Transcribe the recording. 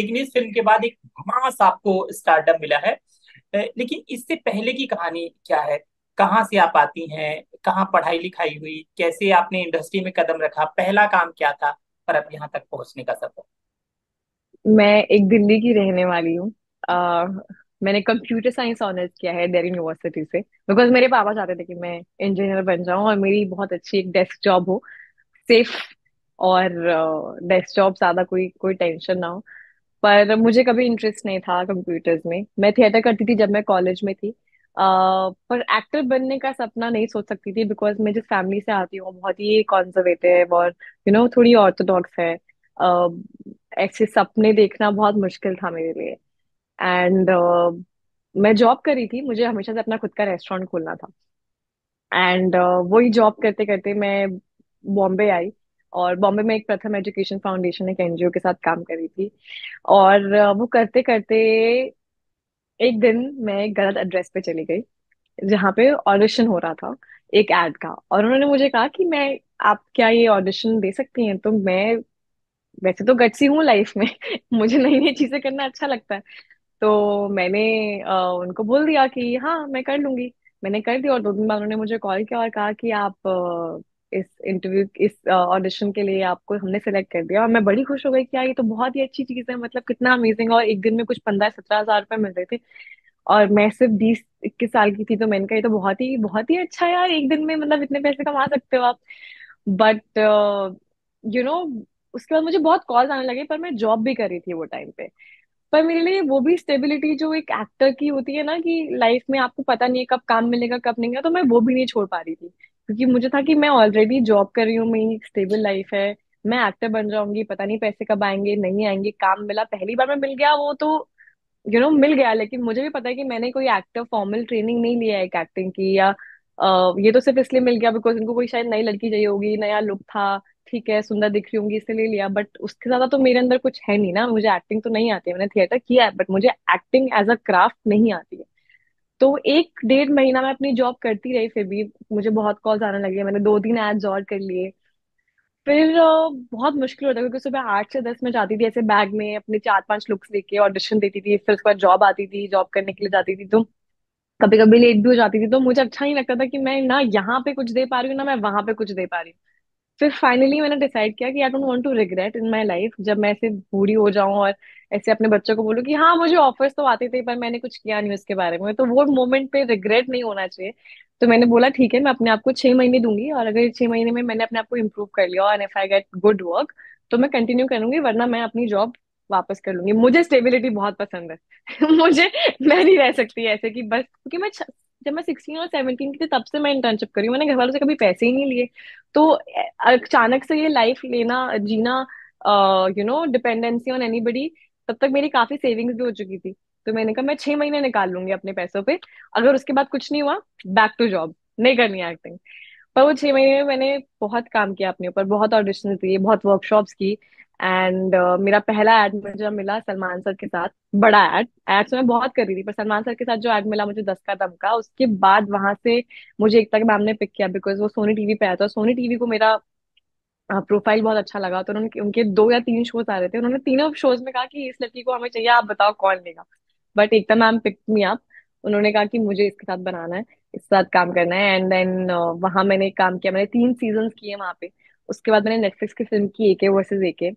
लेकिन इस फिल्म के बाद एक भमास आपको स्टारडम मिला है। लेकिन इससे पहले की कहानी क्या है, कहाँ से आप आती हैं, कहाँ पढ़ाई लिखाई हुई, कैसे आपने इंडस्ट्री में कदम रखा, पहला काम क्या था और अब यहाँ तक पहुँचने का सफर? मैं एक दिल्ली की रहने वाली हूँ। मैंने कंप्यूटर साइंस ऑनर्स किया है दिल्ली यूनिवर्सिटी से, बिकॉज मेरे पापा चाहते थे कि मैं इंजीनियर बन जाऊँ और मेरी बहुत अच्छी एक डेस्क जॉब हो, सेफ और डेस्क जॉब, ज़्यादा कोई टेंशन ना हो। पर मुझे कभी इंटरेस्ट नहीं था कंप्यूटर्स में। मैं थिएटर करती थी जब मैं कॉलेज में थी, पर एक्टर बनने का सपना नहीं सोच सकती थी, बिकॉज मैं जिस फैमिली से आती हूँ बहुत ही कॉन्जर्वेटिव और थोड़ी ऑर्थोडॉक्स है। ऐसे सपने देखना बहुत मुश्किल था मेरे लिए। एंड मैं जॉब कर रही थी, मुझे हमेशा से अपना खुद का रेस्टोरेंट खोलना था। एंड वही जॉब करते करते मैं बॉम्बे आई और बॉम्बे में एक प्रथम एजुकेशन फाउंडेशन, एक एनजीओ के साथ काम कर रही थी। और वो करते करते एक दिन मैं एक गलत एड्रेस पे चली गई जहाँ पे ऑडिशन हो रहा था एक एड का, और उन्होंने मुझे कहा कि मैं आप क्या ये ऑडिशन दे सकती हैं। तो मैं वैसे तो गट्सी हूँ लाइफ में मुझे नई नई चीज़ें करना अच्छा लगता है, तो मैंने उनको बोल दिया कि हाँ मैं कर लूँगी। मैंने कर दिया और 2 दिन बाद उन्होंने मुझे कॉल किया और कहा कि आप इस ऑडिशन के लिए आपको हमने सेलेक्ट कर दिया। और मैं बड़ी खुश हो गई कि यार ये तो बहुत ही अच्छी चीज़ है, मतलब कितना अमेजिंग। और एक दिन में कुछ 15-17 हज़ार रुपये मिल रहे थे और मैं सिर्फ 20-21 साल की थी, तो मैंने कहा ये तो बहुत ही अच्छा है यार, एक दिन में मतलब इतने पैसे कमा सकते हो आप। बट उसके बाद मुझे बहुत कॉल्स आने लगे, पर मैं जॉब भी कर रही थी वो टाइम पे। पर मेरे लिए वो भी स्टेबिलिटी जो एक एक्टर की होती है ना, कि लाइफ में आपको पता नहीं है कब काम मिलेगा कब नहीं मिलेगा, तो मैं वो भी नहीं छोड़ पा रही थी, क्योंकि मुझे था कि मैं ऑलरेडी जॉब कर रही हूँ, मेरी स्टेबल लाइफ है, मैं एक्टर बन जाऊंगी, पता नहीं पैसे कब आएंगे नहीं आएंगे। काम मिला, पहली बार में मिल गया वो तो मिल गया, लेकिन मुझे भी पता है कि मैंने कोई एक्टर फॉर्मल ट्रेनिंग नहीं लिया है एक एक्टिंग की, या ये तो सिर्फ इसलिए मिल गया बिकॉज इनको कोई शायद नई लड़की चाहिए होगी, नया लुक था, ठीक है सुंदर दिख रही होंगी इसलिए लिया। बट उसके ज्यादा तो मेरे अंदर कुछ है नहीं ना, मुझे एक्टिंग तो नहीं आती है, मैंने थिएटर किया है बट मुझे एक्टिंग एज अ क्राफ्ट नहीं आती है। तो 1-1.5 महीना मैं अपनी जॉब करती रही, फिर भी मुझे बहुत कॉल्स आने लगे, मैंने 2-3 एड्स और कर लिए। फिर बहुत मुश्किल होता है क्योंकि सुबह 8 से 10 में जाती थी ऐसे बैग में अपने 4-5 लुक्स लेके, ऑडिशन देती थी, फिर उसके बाद जॉब आती थी, जॉब करने के लिए जाती थी, तो कभी कभी लेट भी हो जाती थी। तो मुझे अच्छा नहीं लगता था कि मैं ना यहाँ पे कुछ दे पा रही हूँ ना मैं वहाँ पे कुछ दे पा रही हूँ। फिर फाइनली मैंने डिसाइड किया कि I don't want to regret in my life, जब मैं ऐसे बूढ़ी हो जाऊं और ऐसे अपने बच्चों को बोलूं कि हाँ मुझे ऑफर्स तो आते थे पर मैंने कुछ किया नहीं उसके बारे में, तो वो मोमेंट पे रिग्रेट नहीं होना चाहिए। तो मैंने बोला ठीक है मैं अपने आप को 6 महीने दूंगी, और अगर 6 महीने में मैंने अपने आप को इम्प्रूव कर लिया और if I get good work तो मैं कंटिन्यू करूंगी, वरना मैं अपनी जॉब वापस कर लूंगी। मुझे स्टेबिलिटी बहुत पसंद है मैं नहीं रह सकती ऐसे कि बस, क्योंकि मैं जब मैं 16 और 17 की थी तब से मैं इंटर्नशिप करी हूँ, मैंने घर वालों से कभी पैसे ही नहीं लिए। तो अचानक से ये लाइफ लेना जीना डिपेंडेंसी ऑन एनीबडी, तब तक मेरी काफी सेविंग्स भी हो चुकी थी, तो मैंने कहा मैं 6 महीने निकाल लूंगी अपने पैसों पे, अगर उसके बाद कुछ नहीं हुआ बैक टू जॉब, नहीं करनी एक्टिंग। पर वो 6 महीने में मैंने बहुत काम किया अपने ऊपर, बहुत ऑडिशन दिए, बहुत वर्कशॉप्स की। एंड मेरा पहला एड मुझे मिला सलमान सर के साथ, बड़ा एड्स मैं बहुत कर रही थी पर सलमान सर के साथ जो एड मिला मुझे 10 का दम का। उसके बाद वहां से मुझे एकता के मैम ने पिक किया बिकॉज वो सोनी टीवी पे आया था, सोनी टीवी को मेरा प्रोफाइल बहुत अच्छा लगा, तो उन्होंने उनके 2 या 3 शोज आ रहे थे, उन्होंने तीनों शोज में कहा कि इस लड़की को हमें चाहिए, आप बताओ कौन लेगा। But Ekta ma'am pick me up, उन्होंने कहा कि मुझे इसके साथ बनाना है, इसके साथ काम करना है। एंड देन वहाँ मैंने काम किया, मैंने 3 सीजन किए वहाँ पे। उसके बाद मैंने नेटफ्लिक्स की फिल्म की AK वर्सेस AK